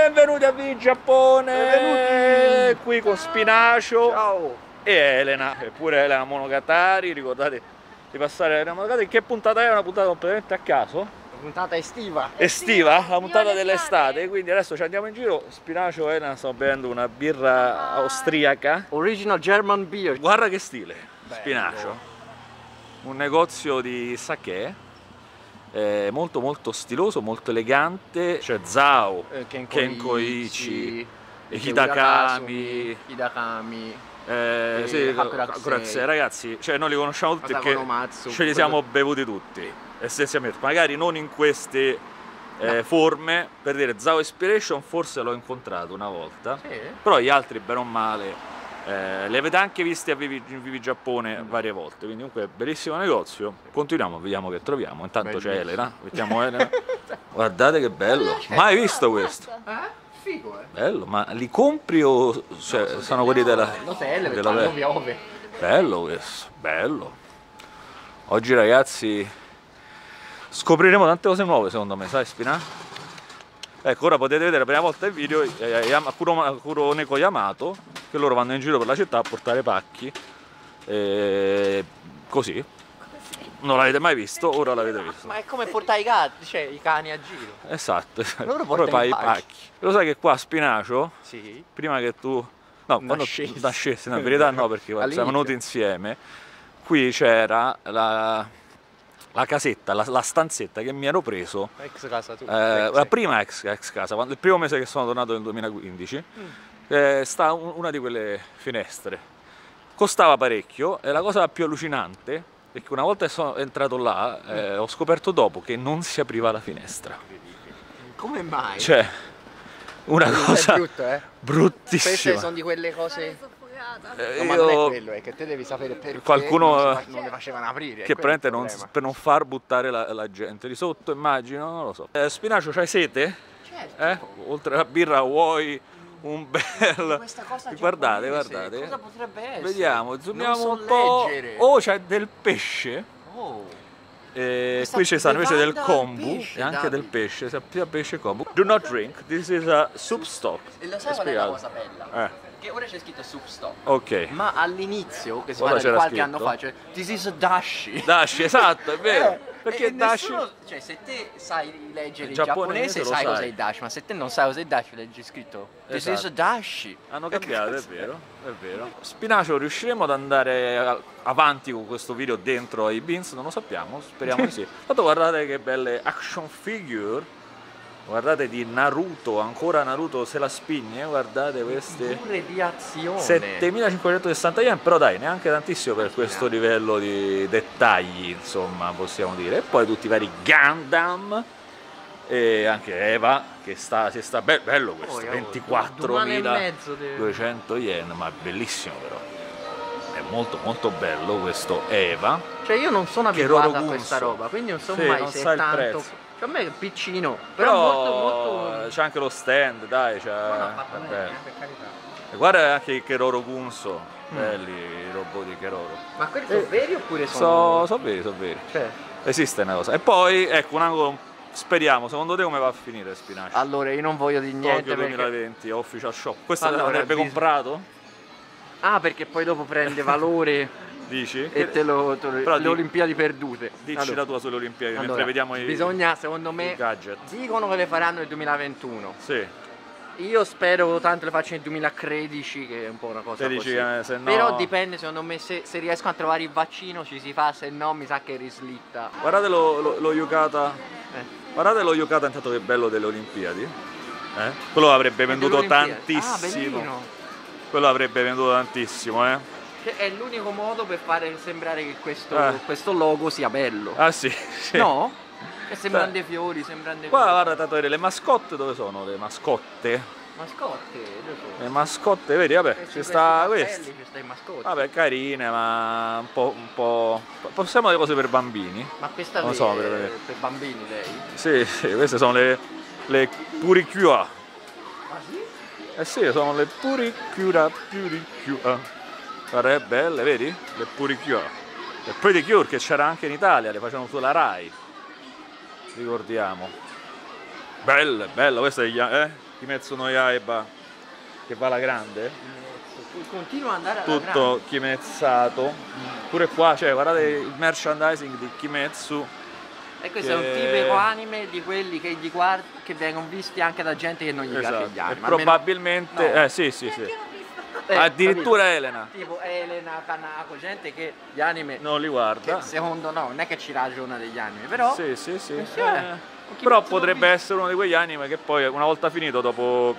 Benvenuti a V-Giappone! Benvenuti! Qui con Spinacio, ciao, e Elena, eppure Elena Monogatari. Ricordate di passare a Elena Monogatari. Che puntata è? Una puntata completamente a caso? Una puntata estiva. Estiva? La puntata dell'estate. Quindi adesso ci andiamo in giro. Spinacio e Elena stanno bevendo una birra austriaca. Original German beer. Guarda che stile, bello. Spinacio. Un negozio di sake. Molto molto stiloso, molto elegante. C'è Zao, Kenkoichi, Hitakami, Akuratsui. Ragazzi, cioè noi li conosciamo tutti perché ce li siamo bevuti tutti, essenzialmente. Magari non in queste forme. Per dire, Zao Inspiration forse l'ho incontrato una volta, sì. Però gli altri bene o male li avete anche visti a Vivi Giappone varie volte, quindi comunque bellissimo negozio. Continuiamo, vediamo che troviamo. Intanto c'è Elena, mettiamo Elena. Guardate che bello, mai visto questo. Figo, bello, ma li compri o cioè, no, sono quelli della... No, della piove. Bello questo, bello. Oggi ragazzi scopriremo tante cose nuove secondo me, sai Spina? Ecco, ora potete vedere la prima volta il video Kuro Neko Yamato, che loro vanno in giro per la città a portare pacchi così. Non l'avete mai visto, ora l'avete visto. Ma è come portare i gatti, cioè i cani a giro. Esatto, loro portano i pacchi. Lo sai che qua a Spinacio, sì, prima che tu... No, nascessi. Nascessi, in verità no, perché siamo venuti insieme. Qui c'era la casetta, la stanzetta che mi ero preso ex casa tu, la prima ex casa, quando, il primo mese che sono tornato nel 2015, sta una di quelle finestre. Costava parecchio e la cosa più allucinante è che una volta che sono entrato là ho scoperto dopo che non si apriva la finestra. Come mai? Cioè una cosa brutto, bruttissima. Queste sono di quelle cose... No, ma non è quello, è che te devi sapere perché qualcuno non le facevano aprire, che praticamente per non far buttare la gente di sotto, immagino, non lo so. Spinacio, c'hai sete? Certo. Oltre alla birra vuoi un bel... Guardate, guardate. Cosa potrebbe essere? Vediamo, zoomiamo un po'. Leggere. Oh, c'è del pesce. Oh. Qui ci sta invece del kombu pesce, e anche David. Del pesce, sia pesce e kombu. Do not drink, this is a soup stock. E lo sai qual è la cosa bella? Che ora c'è scritto soup stock. Ok. Ma all'inizio, che si parla di qualche anno fa, cioè this is a dashi. Dashi, esatto, è vero. Perché dashi... Nessuno, cioè se te sai leggere il giapponese sai cos'è il dashi, ma se te non sai cos'è il dashi leggi scritto this is a dashi. Hanno cambiato, è vero, è vero. Spinacio, riusciremo ad andare avanti con questo video dentro ai bins? Non lo sappiamo, speriamo di sì. Tanto guardate che belle action figure. Guardate di Naruto, ancora Naruto se la spigne, guardate queste. Pure di azione. 7560 yen, però dai, neanche tantissimo per questo livello di dettagli, insomma, possiamo dire. E poi tutti i vari Gundam e anche Eva, che si sta bello questo, 24.200 yen, ma bellissimo però. È molto molto bello questo Eva. Cioè io non sono abituato a questa roba, quindi insomma sì, non so il prezzo. A me è piccino, però molto molto... C'è anche lo stand, dai, c'è... E guarda anche i Keroro Gunso, belli i robot di Keroro. Ma quelli sono veri oppure sono... Sono veri, sono veri. Cioè. Esiste una cosa. E poi, ecco, un angolo... Speriamo, secondo te come va a finire Spinacio? Allora, io non voglio di niente Tokyo 2020, perché... Official Shop. Questa l'avrebbe comprato? Ah, perché poi dopo prende valore... Dici? E te le Olimpiadi perdute. Dici allora, la tua sulle Olimpiadi, allora, mentre vediamo i gadget. Bisogna, secondo me, dicono che le faranno nel 2021. Sì. Io spero tanto le faccio nel 2013, che è un po' una cosa così. Se no... Però dipende, secondo me, se riescono a trovare il vaccino ci si fa, se no mi sa che rislitta. Guardate lo yukata. Guardate lo yukata intanto che bello delle Olimpiadi. Quello avrebbe venduto tantissimo. Ah, quello avrebbe venduto tantissimo, È l'unico modo per fare sembrare che questo logo sia bello. Ah sì, sì. No? Che sembrano dei fiori, sembrano dei fiori. Qua guarda Tatore, le mascotte dove sono? Le mascotte? Mascotte? Dove sono? Le mascotte, vedi, vabbè, ci sta questo. Vabbè, carine, ma un po'... Possiamo delle cose per bambini. Ma questa non so, per bambini lei? Sì, sì, queste sono le purikyua. Ah sì? Eh sì, sono le purikyua. Guarda che belle, vedi? Le Puricure. Le Pretty che c'era anche in Italia, le facevano sulla Rai. Ricordiamo. Belle, bella, questa è Kimetsu no Yaiba che va alla grande, continua ad andare alla grande, tutto Kimetsato. Pure qua, cioè, guardate il merchandising di Kimetsu. E questo è un tipico anime di quelli che gli guardi, che vengono visti anche da gente che non gli piace gli anime. Probabilmente, almeno... no. Sì. Addirittura capito? Elena. Tipo Elena Tanaka, gente che gli anime non li guarda. Secondo no, non è che ci ragiona degli anime, però. Però potrebbe essere uno di quegli anime che poi una volta finito dopo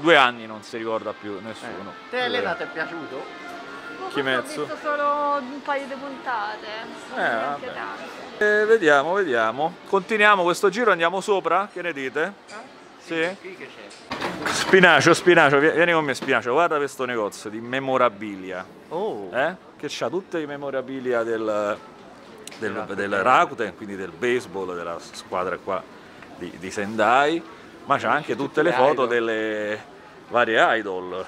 2 anni non si ricorda più nessuno. Te Elena ti è piaciuto? Kimetsu? Ho visto solo un paio di puntate. Anche tanto. Vediamo. Continuiamo questo giro, andiamo sopra, che ne dite? Sì. Qui che c'è? Spinacio, vieni con me Spinacio, guarda questo negozio di memorabilia. Che c'ha tutte le memorabilia del Rakuten, quindi del baseball, della squadra qua di Sendai, ma c'ha anche tutte le foto delle varie idol,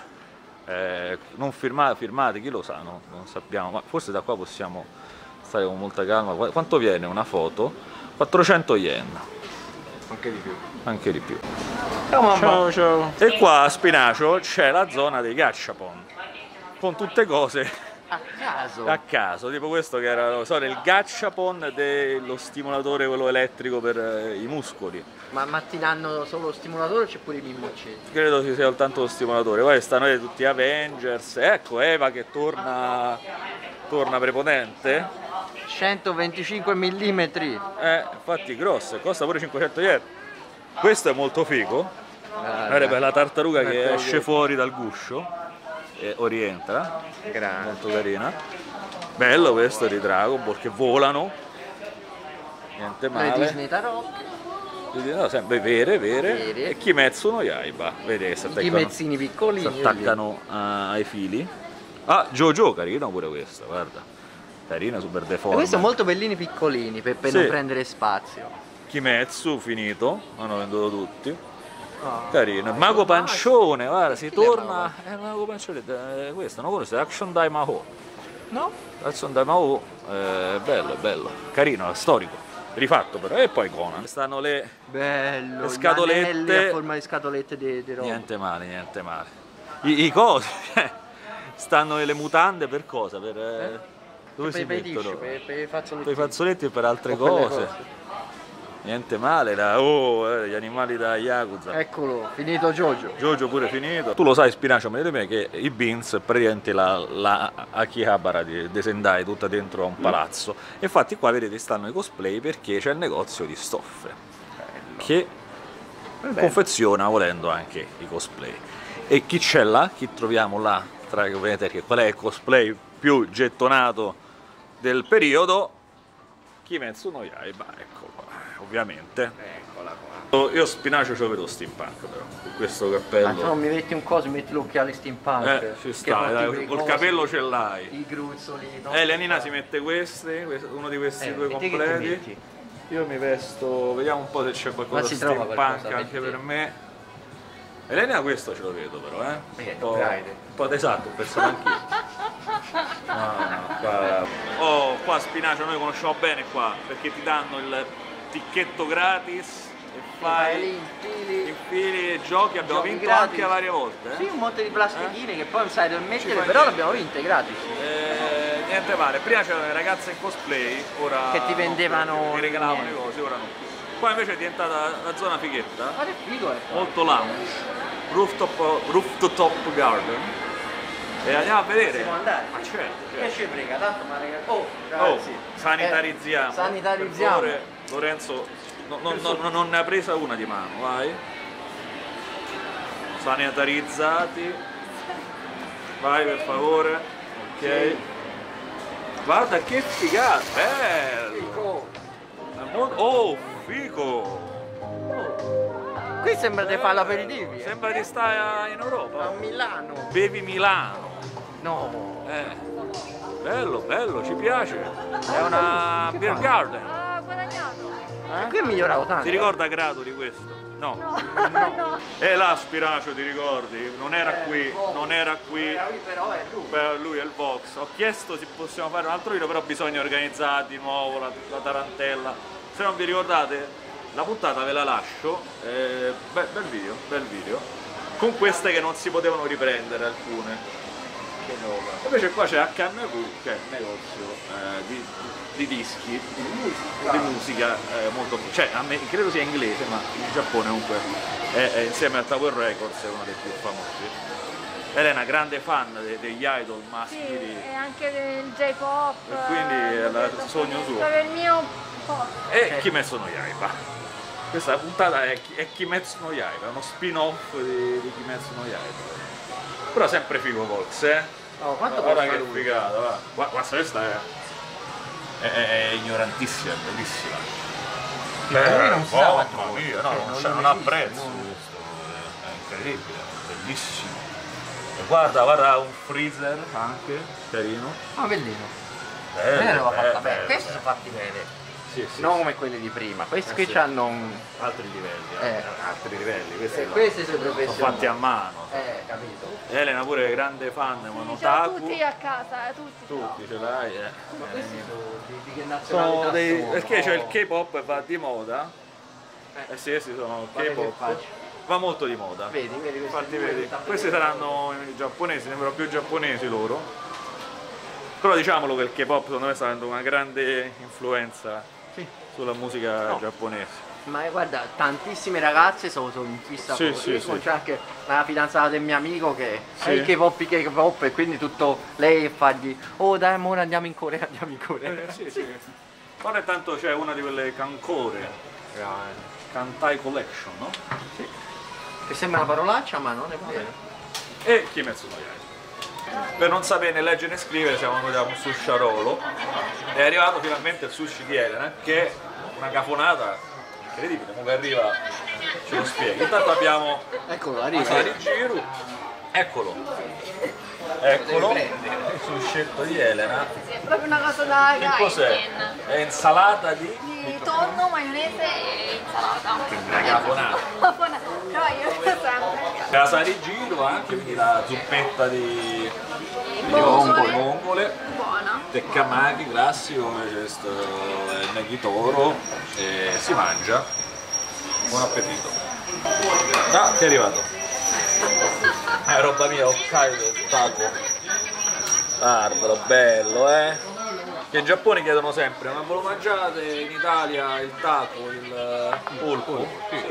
non firmate, chi lo sa, non sappiamo, ma forse da qua possiamo stare con molta calma. Quanto viene una foto? 400 yen. Anche di più. Ciao. E qua a Spinacio c'è la zona dei gachapon, con tutte cose a caso, tipo questo che era il gachapon dello stimolatore, quello elettrico per i muscoli. Ma ti danno solo lo stimolatore o c'è pure i mimmocetti? Credo ci sia soltanto lo stimolatore. Poi stanno tutti Avengers, ecco Eva che torna prepotente. 125 mm. Infatti grosso, costa pure 500 yen. Questo è molto figo, era per la tartaruga che esce fuori dal guscio e rientra, molto carina. Bello questo di Dragon Ball, che volano, niente male. Le Disney Tarocche. No, sempre vere. E Kimetsu no Yaiba, i mezzini piccolini. Si attaccano ai fili. Ah, Jojo, carino pure questa, guarda. Carina, super deforme. Questi sono molto bellini piccolini per non prendere spazio. Kimetsu finito, hanno venduto tutti. Carino. Mago Pancione, guarda, si torna. Mago Pancione, questo non conosco, Action Dai Maho. No? Action Dai Maho, bello, carino, storico. Rifatto però, e poi Conan. Stanno le scatolette. A forma di scatolette di roba. Niente male. I cosi. Stanno le mutande per cosa? Dove si mettono? Per i fazzoletti e per altre cose. Niente male, gli animali da Yakuza. Eccolo, finito Jojo. Jojo pure finito. Tu lo sai Spinacio, ma vedete che R.I.Bings è praticamente la Akihabara di Sendai, tutta dentro a un palazzo. Infatti qua vedete stanno i cosplay perché c'è il negozio di stoffe. Bello. Che confeziona volendo anche i cosplay. E chi c'è là? Chi troviamo là? Qual è il cosplay più gettonato del periodo? Kimetsu no Yaiba, ecco qua, ovviamente. Eccola qua. Io Spinacio ce lo vedo steampunk però, questo cappello. Ma se non mi metti un coso, metti l'occhiale steampunk. Ci sta, col capello ce l'hai. I gruzzoli. Elenina si mette questi, uno di questi due completi. Io mi vesto, vediamo un po' se c'è qualcosa di steampunk qualcosa, anche per me. Elena questo ce lo vedo però, un po' esatto, ho pensato anch'io. Qua Spinacio noi conosciamo bene qua, perché ti danno il ticchetto gratis e fai infili e giochi. Abbiamo vinto anche varie volte. Sì, un monte di plastichine che poi non sai dove mettere, però l'abbiamo vinto gratis. Niente male, prima c'erano le ragazze in cosplay, ora che ti vendevano, ti regalavano le cose, ora no. Qua invece è diventata la zona fighetta, ma che figo è, molto lounge, rooftop garden, e andiamo a vedere. Possiamo andare? Ma certo. Che ci frega, tanto ma ragazzi, ragazzi, sanitarizziamo. Per favore, Lorenzo, non ne ha presa una di mano, vai. Sanitarizzati, vai per favore, ok. Guarda che figata, bello. Fico! Qui sembra di fare l'aperitivo. Sembra di stare in Europa. A Milano. Bevi Milano. No. Bello, ci piace. È una beer garden. Ah, guadagnato. Qui è migliorato tanto. Ti ricorda Gradoli questo? No. E là Spinacio, ti ricordi? Non era qui. Era lui, però è lui. Beh, lui è il Vox. Ho chiesto se possiamo fare un altro video, però bisogna organizzare di nuovo la tarantella. Se non vi ricordate, la puntata ve la lascio, bel video, con queste che non si potevano riprendere alcune. Invece qua c'è Hakanaku, che è un negozio di dischi, di musica molto... cioè a me, credo sia inglese, ma in Giappone comunque è insieme a Tower Records è uno dei più famosi. Elena, grande fan degli idol maschili. Sì, e anche del J-pop. E quindi è il sogno suo. Il mio pop. E Kimetsu no Yaiba. Questa puntata è Kimetsu no Yaiba, uno spin-off di Kimetsu no Yaiba. Però sempre figo Vox, eh? Oh, quanto guarda che lui. Figata, va. Guarda questa è ignorantissima, è bellissima. Lui non sa quanto mia, no, non ha prezzo questo, è incredibile, bellissimo. Guarda, guarda un freezer anche, carino. Ah, oh, bellino. Bello, bene. Questi sono fatti bene. Sì, sì, non sì, come quelli di prima, questi qui sì, hanno un... altri livelli, altri livelli. Questi, questi sono professionali. Sono fatti a mano. Capito. Elena pure è grande fan, sì, ma non tanto. Tutti a casa, tutti. Tutti ce l'hai, Ma questi sono dei... perché c'è il K-pop va di moda. Eh sì, questi sono K-pop. Va molto di moda. Vedi, vedi, infatti, vedi. Questi saranno i giapponesi, sembrano più giapponesi loro. Però diciamolo che il K-pop secondo me sta avendo una grande influenza sulla musica giapponese. Ma guarda, tantissime ragazze sono in fissa con c'è anche la fidanzata del mio amico che è il K-pop e quindi tutto lei fargli oh dai amore andiamo in Corea, andiamo in Corea. Ora intanto c'è una di quelle Kancore, Kantai Collection, no? Sì. Che sembra una parolaccia ma non è vero. E Kimetsu no Yaiba. Per non sapere leggere né scrivere siamo andati da un susciarolo. È arrivato finalmente il sushi di Elena, che è una cafonata incredibile, comunque arriva, ce lo spieghi. Intanto abbiamo Asarigiru, eccolo, il suscetto di Elena. È proprio una cosa da che cos'è? È insalata di tonno, maionese e insalata. Quindi una cafonata. Però io sempre. Asarigiru anche, quindi la zuppetta di vongole, teccamaki classico come c'è questo negitoro, e si mangia. Buon appetito. Ah, che è arrivato? È roba mia, Hokkaido, taco. Arbaro, bello, che in Giappone chiedono sempre, non ve lo mangiate in Italia il taco, il polpo? Sì.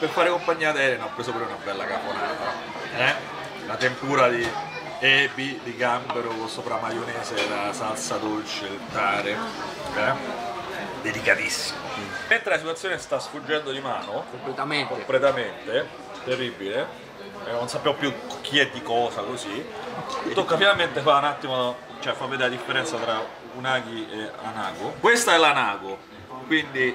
Per fare compagnia ad Elena ho preso pure una bella caponata, la tempura di ebi di gambero con sopra maionese, la salsa dolce, il tare, delicatissimo. Mentre la situazione sta sfuggendo di mano completamente terribile, non sappiamo più chi è di cosa, così tocca finalmente fare un attimo, cioè fa vedere la differenza tra unagi e anago. Questa è l'anago, quindi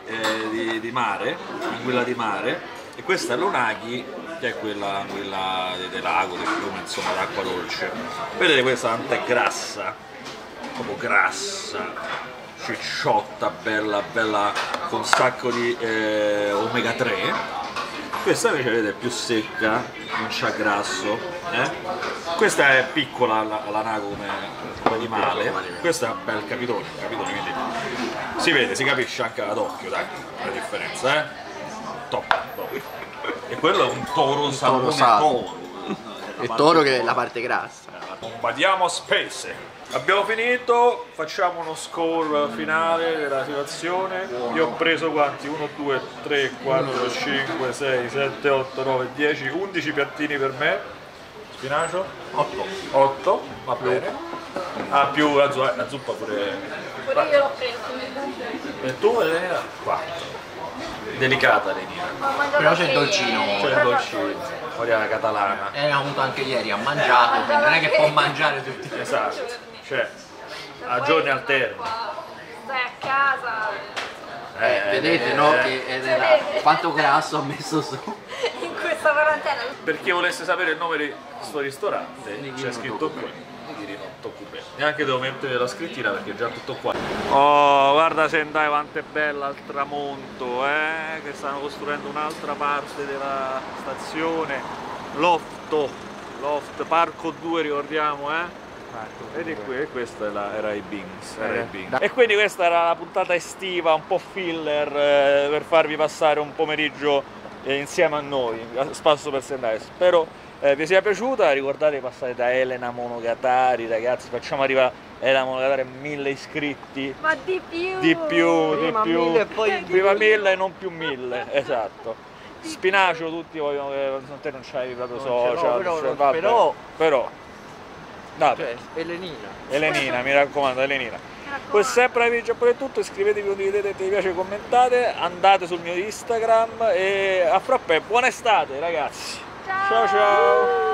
di mare, quella di mare, e questa è l'unagi, che è quella del lago, del fiume, insomma l'acqua dolce. Vedete, questa tanto è grassa, proprio grassa, cicciotta, bella, con un sacco di omega 3. Questa invece vedete è più secca, non c'ha grasso, questa è piccola l'anago come animale, questa è un bel capitone, quindi si vede, si capisce anche ad occhio, dai, la differenza, top. E quello è un toro salmone. Il toro che è la parte grassa. Combatiamo a spese. Abbiamo finito, facciamo uno score finale della situazione. Io ho preso quanti? 1, 2, 3, 4, 5, 6, 7, 8, 9, 10, 11 piattini per me. Spinacio? 8. Va bene. Più la zuppa pure. Pure io l'ho preso. E tu, Elena? 4. Delicata Lenina. Però c'è il dolcino. Fuori catalana. È venuto anche ieri, ha mangiato, quindi non è che può mangiare tutti i giorni. Esatto, cioè a giorni alterni. Stai a casa. Vedete no che quanto grasso ha messo su. In questa quarantena. Per chi volesse sapere il nome di questo ristorante, c'è scritto qui. Neanche devo mettere la scrittina perché è già tutto qua. Oh, guarda Sendai quanto è bella al tramonto, che stanno costruendo un'altra parte della stazione. Loft Parco 2, ricordiamo, Parco. Ed è qui, questa è la R.I.Bings. E quindi questa era la puntata estiva, un po' filler, per farvi passare un pomeriggio insieme a noi, a spasso per Sendai. Spero vi sia piaciuta, ricordate di passare da Elena Monogatari, ragazzi, facciamo arrivare Elena Monogatari 1000 iscritti. Ma di più! Di più, prima di più! 1000 e poi prima 1000 e non più 1000, esatto. Spinacio tutti vogliono che te non c'hai proprio social, però dai, cioè, Elenina, mi raccomando, Elenina. Come sempre, vi già pure tutto, iscrivetevi, condividete, ti piace, commentate, andate sul mio Instagram e a frappè, buona estate ragazzi. Ciao ciao.